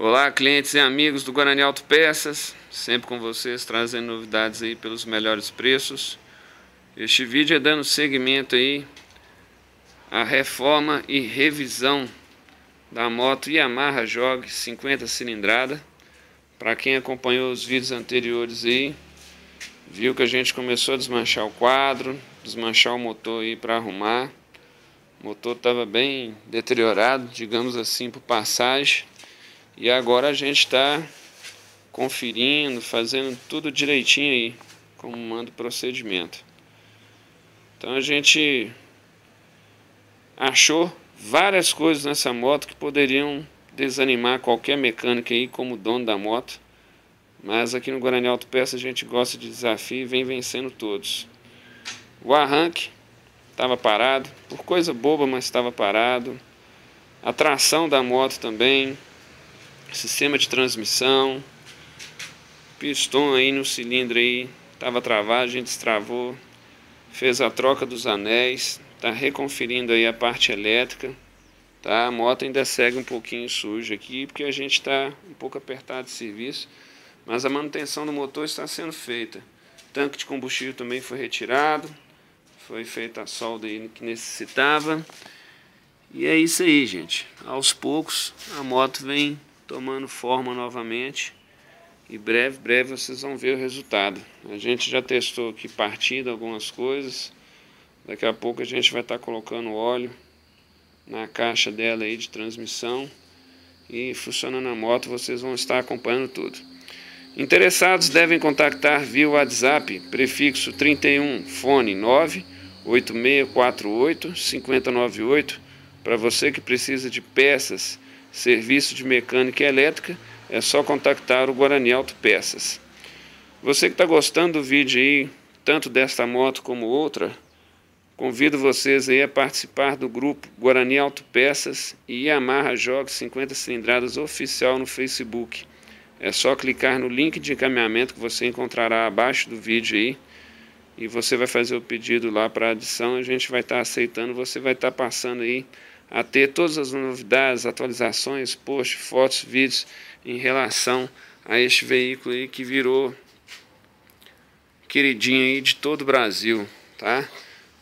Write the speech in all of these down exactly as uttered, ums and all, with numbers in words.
Olá, clientes e amigos do Guarani Auto Peças, sempre com vocês, trazendo novidades aí pelos melhores preços. Este vídeo é dando seguimento aí à reforma e revisão da moto Yamaha Jogos cinquenta cilindrada. Para quem acompanhou os vídeos anteriores aí, viu que a gente começou a desmanchar o quadro, desmanchar o motor aí para arrumar. O motor estava bem deteriorado, digamos assim, por passagem. E agora a gente está conferindo, fazendo tudo direitinho aí, como manda o procedimento. Então a gente achou várias coisas nessa moto que poderiam desanimar qualquer mecânico aí como dono da moto. Mas aqui no Guarani Auto Peças a gente gosta de desafio e vem vencendo todos. O arranque estava parado, por coisa boba, mas estava parado. A tração da moto também. Sistema de transmissão, pistão aí no cilindro aí, estava travado, a gente destravou, fez a troca dos anéis, tá reconferindo aí a parte elétrica, tá? A moto ainda segue um pouquinho suja aqui, porque a gente está um pouco apertado de serviço, mas a manutenção do motor está sendo feita. O tanque de combustível também foi retirado, foi feita a solda aí que necessitava, e é isso aí, gente. Aos poucos a moto vem tomando forma novamente e breve, breve vocês vão ver o resultado. A gente já testou aqui partida algumas coisas, daqui a pouco a gente vai estar tá colocando óleo na caixa dela aí de transmissão e funcionando a moto, vocês vão estar acompanhando tudo. Interessados devem contactar via WhatsApp, prefixo trinta e um, fone nove oito seis quatro oito cinco zero nove oito, para você que precisa de peças, serviço de mecânica elétrica, é só contactar o Guarani Auto Peças. Você que está gostando do vídeo aí, tanto desta moto como outra, convido vocês aí a participar do grupo Guarani Auto Peças e Yamaha Jogos cinquenta Cilindradas Oficial no Facebook. É só clicar no link de encaminhamento que você encontrará abaixo do vídeo aí, e você vai fazer o pedido lá para adição, a gente vai estar tá aceitando, você vai estar tá passando aí a ter todas as novidades, atualizações, posts, fotos, vídeos em relação a este veículo aí que virou queridinho aí de todo o Brasil, tá?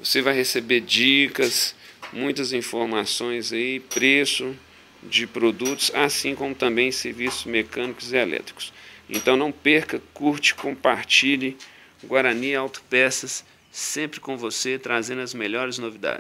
Você vai receber dicas, muitas informações aí, preço de produtos, assim como também serviços mecânicos e elétricos. Então não perca, curte, compartilhe. Guarani Auto Peças sempre com você, trazendo as melhores novidades.